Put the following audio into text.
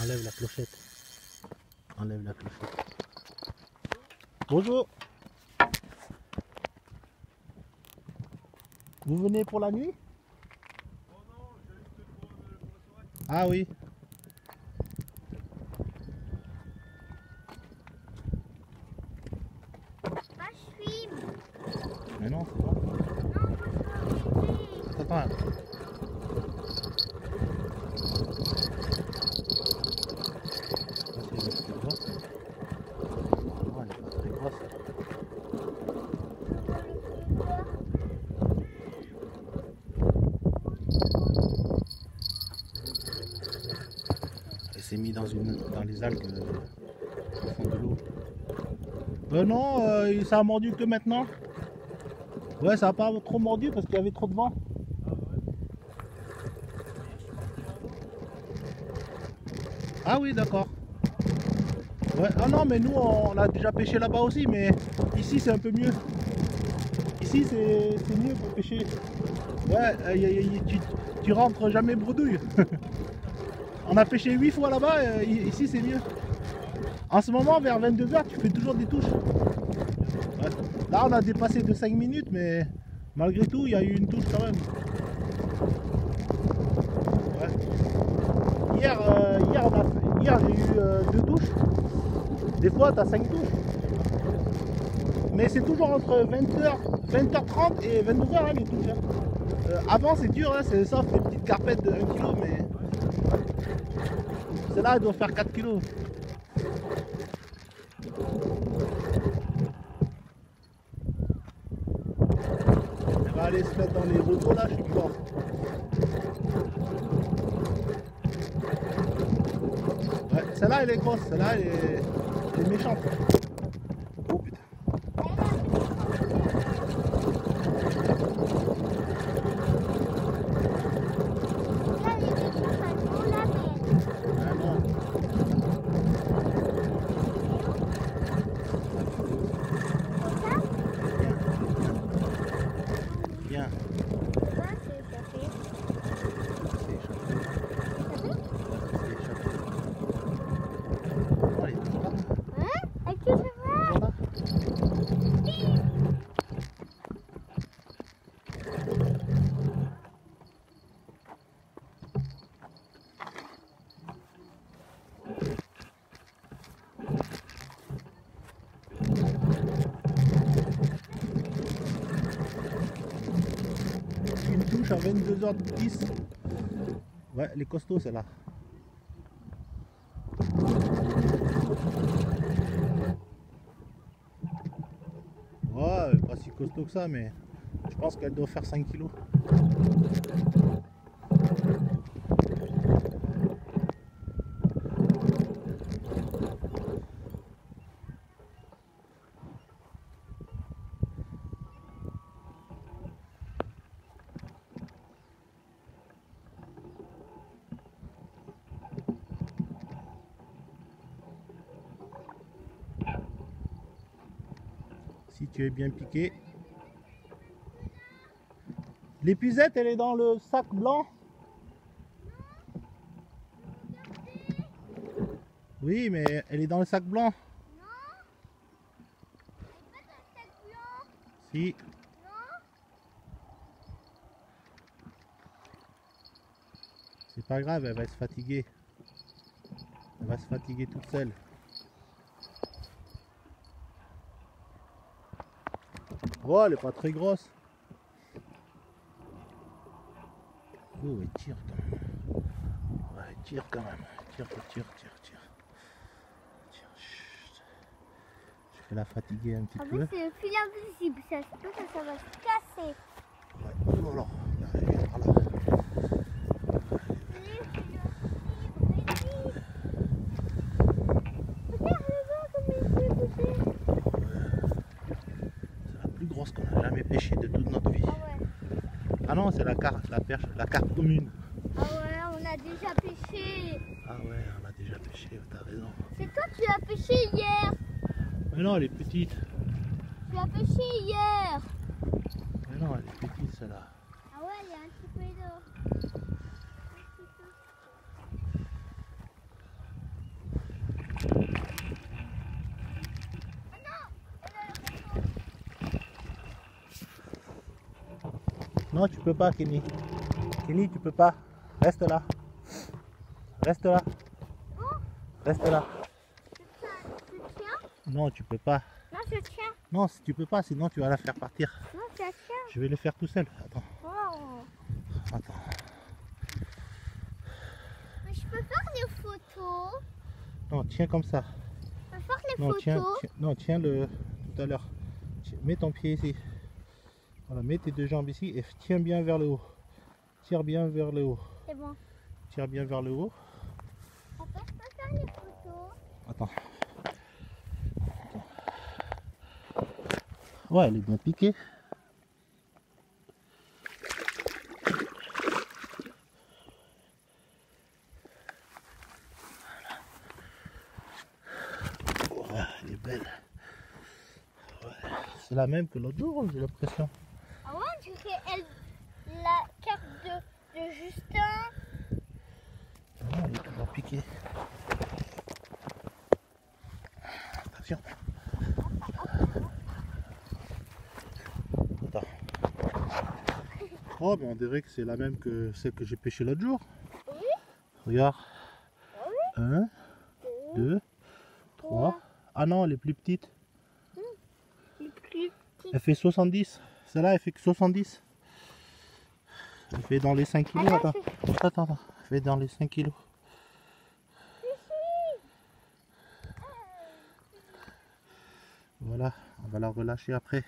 Enlève la clochette. Enlève la clochette. Bonjour. Vous venez pour la nuit? Oh non, j'ai juste pour le soir. Ah oui. Mais non, c'est bon. Non, c'est pas grave. Elle s'est mise dans les algues au fond de l'eau. Non, ça a mordu que maintenant. Ouais, ça n'a pas trop mordu parce qu'il y avait trop de vent. Ah oui, d'accord. Ouais. Ah non, mais nous on a déjà pêché là-bas aussi, mais ici c'est un peu mieux. Ici c'est mieux pour pêcher. Ouais, tu rentres jamais bredouille. On a pêché 8 fois là-bas, ici c'est mieux. En ce moment, vers 22h, tu fais toujours des touches. Ouais. Là, on a dépassé de 5 minutes, mais malgré tout, il y a eu une touche quand même. Ouais. Hier j'ai eu 2 touches. Des fois, tu as 5 touches. Mais c'est toujours entre 20h30 et 22h, hein, les touches. Hein. Avant, c'est dur, hein, c'est sauf les petites carpettes de 1 kg, mais celles-là, elles doivent faire 4 kg. Aller se mettre dans les rotos là, je suis mort. Ouais, celle-là elle est grosse, celle-là elle est méchante. Oh putain. À 22h10. Ouais, les costauds celle-là. Ouais, pas si costaud que ça, mais je pense qu'elle doit faire 5 kg. Si tu es bien piqué. L'épuisette, elle est dans le sac blanc. Oui, mais elle est dans le sac blanc. Non. Elle est pas dans le sac blanc. Si. Non. C'est pas grave, elle va se fatiguer. Elle va se fatiguer toute seule. Oh, elle est pas très grosse. Oh, elle tire quand même. Ouais, elle tire quand même. Tire. Chut. Je vais la fatiguer un petit peu. En fait, c'est le fil invisible. Ça se peut que ça va se casser. Ouais, oh là là. Pêché de toute notre vie. Ah non, c'est la carpe commune. Ah ouais, on a déjà pêché. Ah ouais, on a déjà pêché, t'as raison. C'est toi qui l'as pêché hier. Mais non, elle est petite. Tu l'as pêché hier. Mais non, elle est petite celle-là. Ah ouais, il y a un petit peu d'eau. Non, tu peux pas, Kenny. Kenny, tu peux pas. Reste là. Reste là. Reste là. Non, tu peux pas. Non, je tiens. Non, tu peux pas, sinon tu vas la faire partir. Non, je tiens. Je vais le faire tout seul. Attends. Oh. Attends. Mais je peux faire des photos. Non, tiens comme ça. Je peux faire les photos. Tiens le tout à l'heure. Mets ton pied ici. Voilà, mets tes deux jambes ici et tiens bien vers le haut. Tire bien vers le haut. C'est bon. Tire bien vers le haut. Attends, je peux faire les photos. Attends. Ouais, elle est bien piquée. Voilà. Oh, elle est belle. Ouais. C'est la même que l'autre jour, j'ai l'impression. Ah ouais, on dirait la carte de Justin. Non, elle est toujours piquée. Attention. Oh, mais on dirait que c'est la même que celle que j'ai pêchée l'autre jour. Oui. Regarde. Oui. 1, 2, 3. Ah non, elle est plus petite. Elle fait 70. Celle-là, elle fait que 70. Elle fait dans les 5 kilos. Attends, attends, attends. Elle fait dans les 5 kilos. Voilà, on va la relâcher après.